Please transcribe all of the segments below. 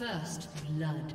First blood.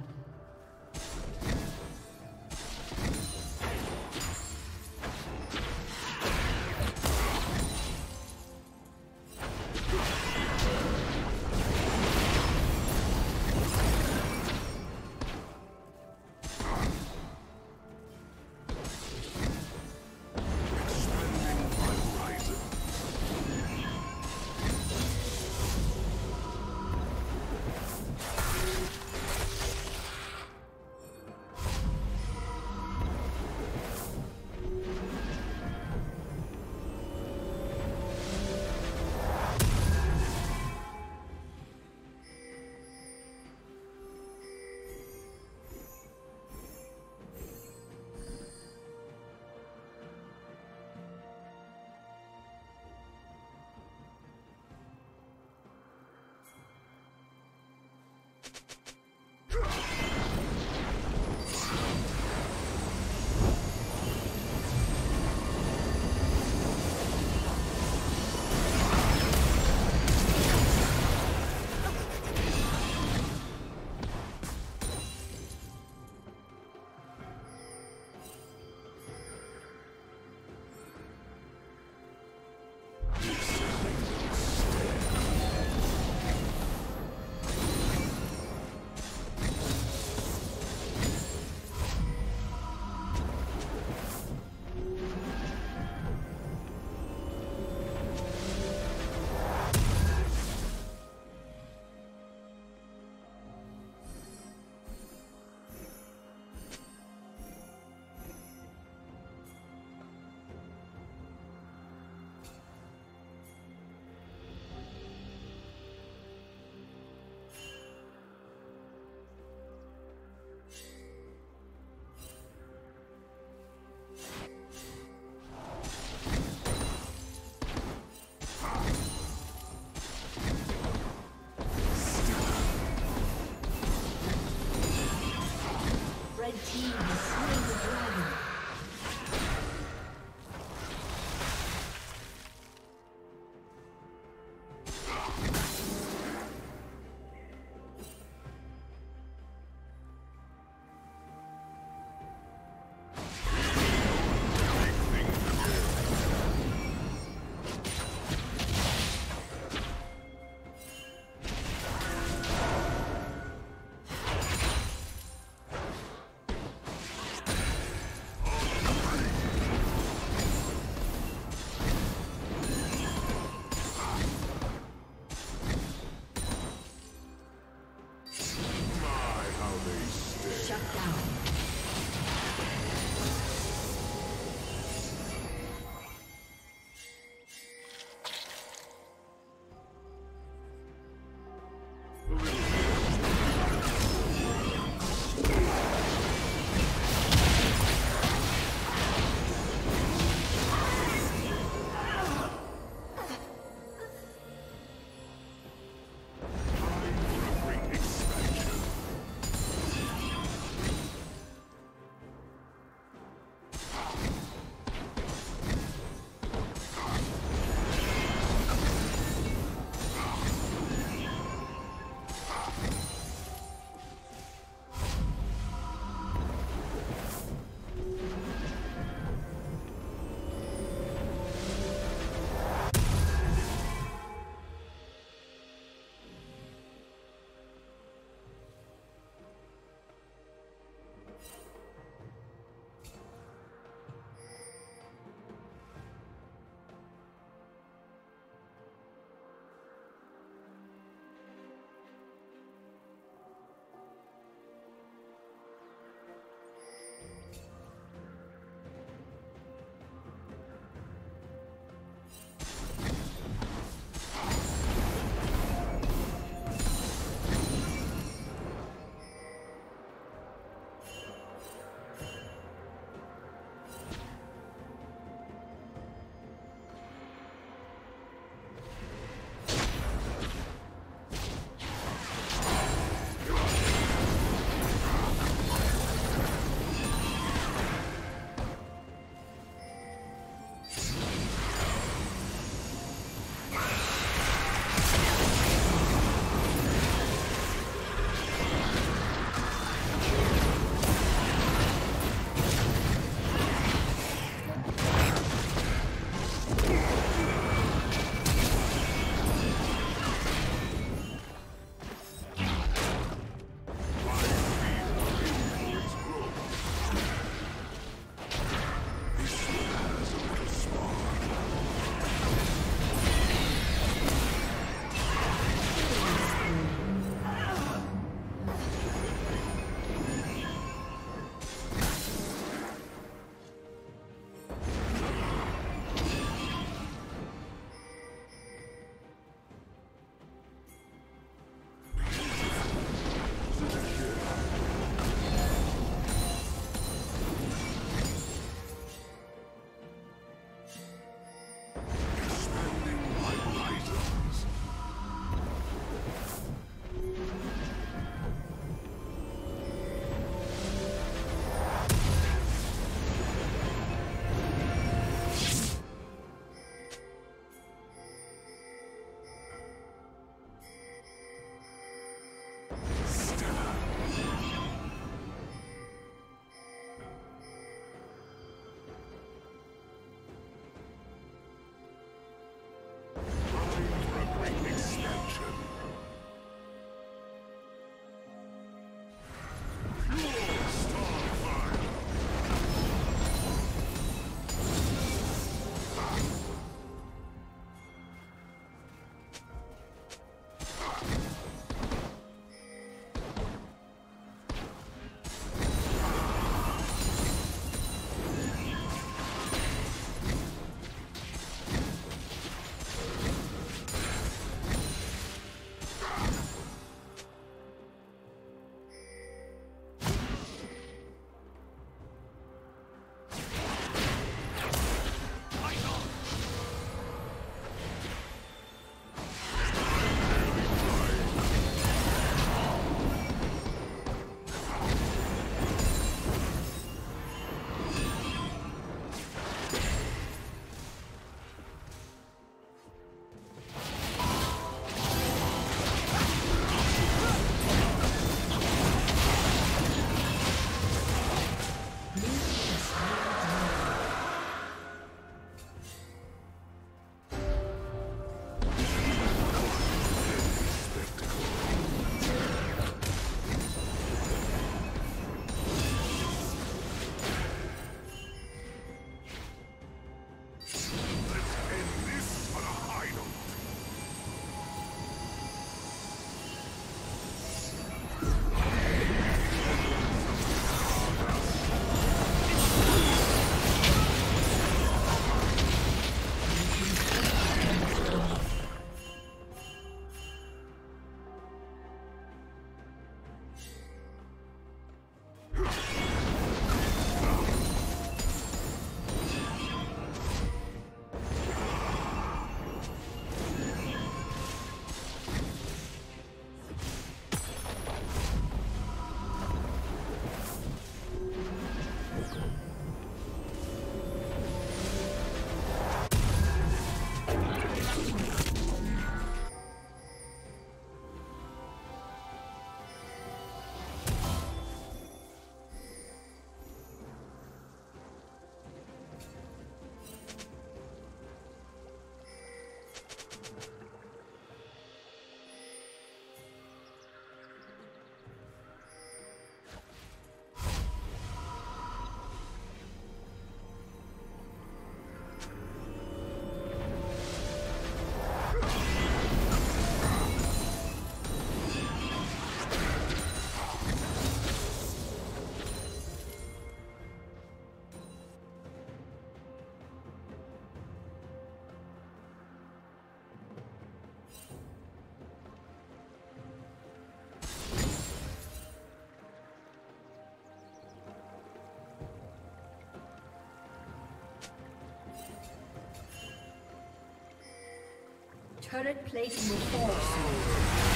Current plate will fall soon.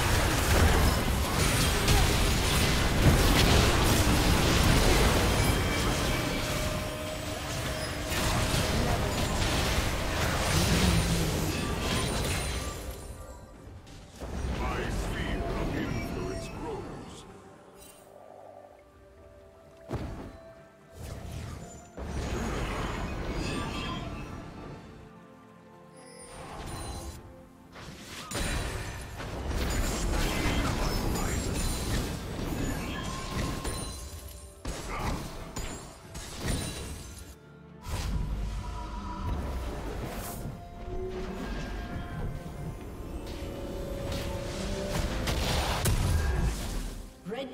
Red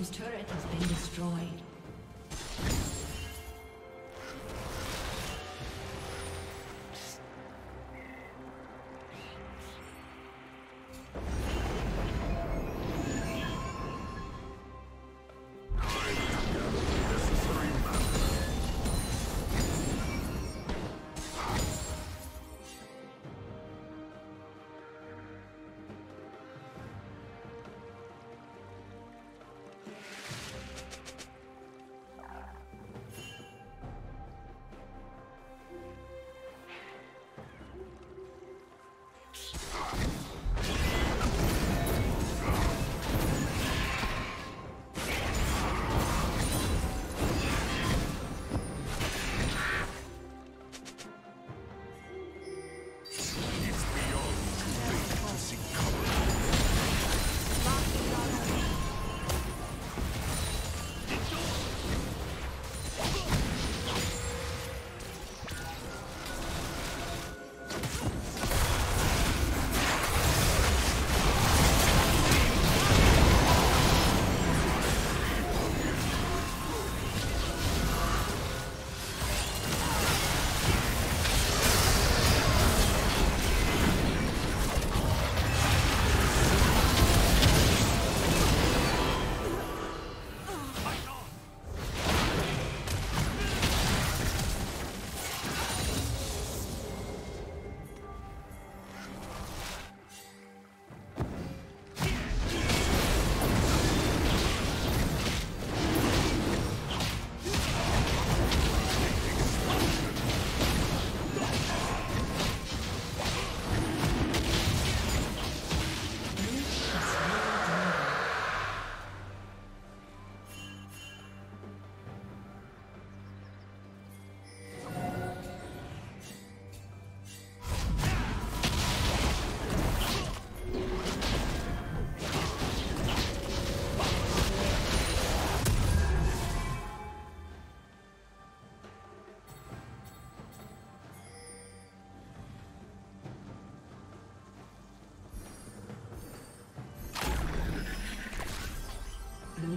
Team's turret has been destroyed. Blue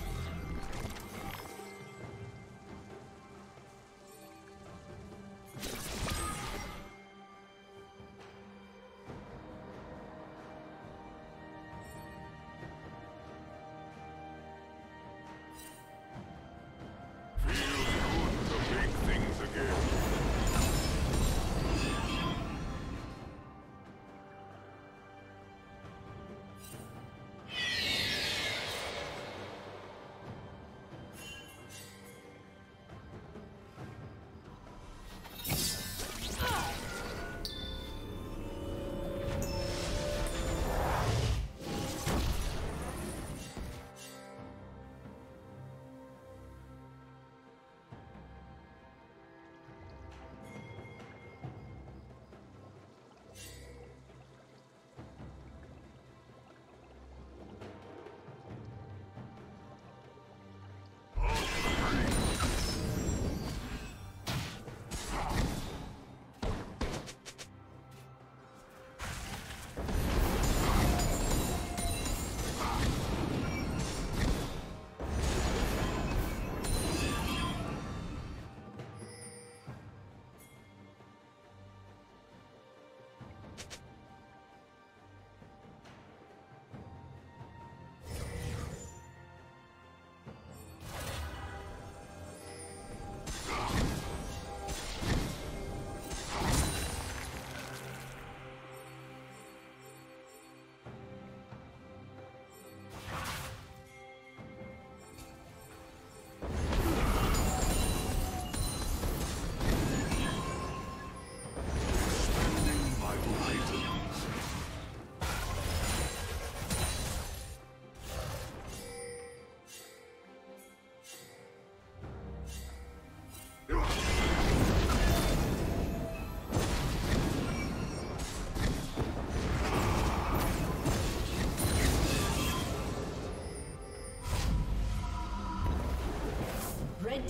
Red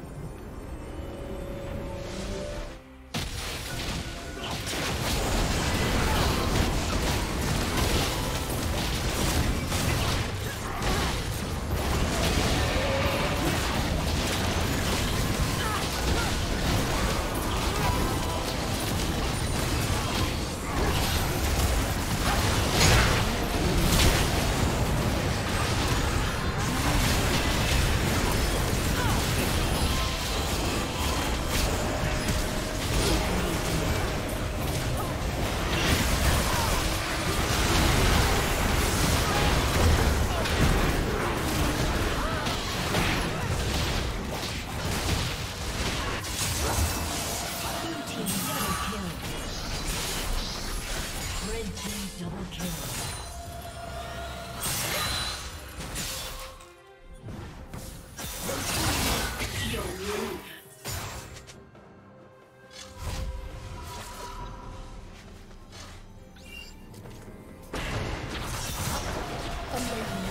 Thank you.